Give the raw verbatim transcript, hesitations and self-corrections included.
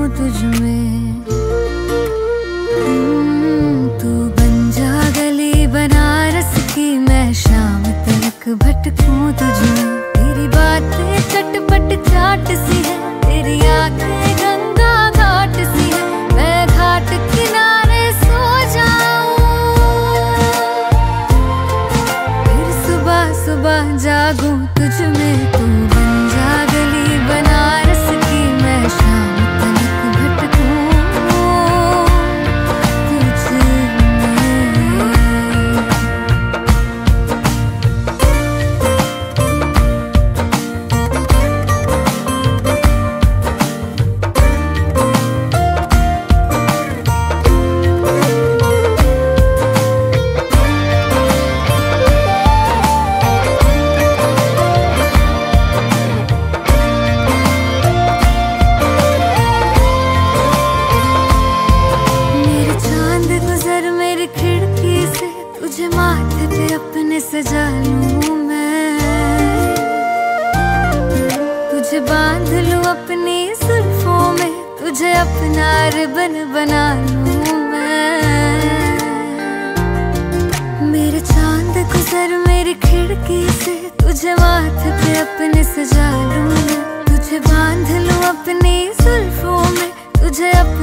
हूँ तुझ में। तू बन जा गली बनारस की, मैं शाम तक भटकूँ तुझ में। तेरी बातें चटपट चाट सी है, तेरी आँखें गंगा घाट सी है, मैं घाट किनारे सो जाऊँ, फिर सुबह सुबह जागूँ तुझ में। तू बन जा गली बनारस की, मैं शाम सजा लूं मैं, तुझे बांध लूं अपनी जुल्फों में, तुझे अपना रिबन बना लूं मैं। मेरे चांद गुजर मेरी खिड़की से, तुझे माथे पे अपने सजा लूं मैं, तुझे बांध लूं अपनी जुल्फों में, तुझे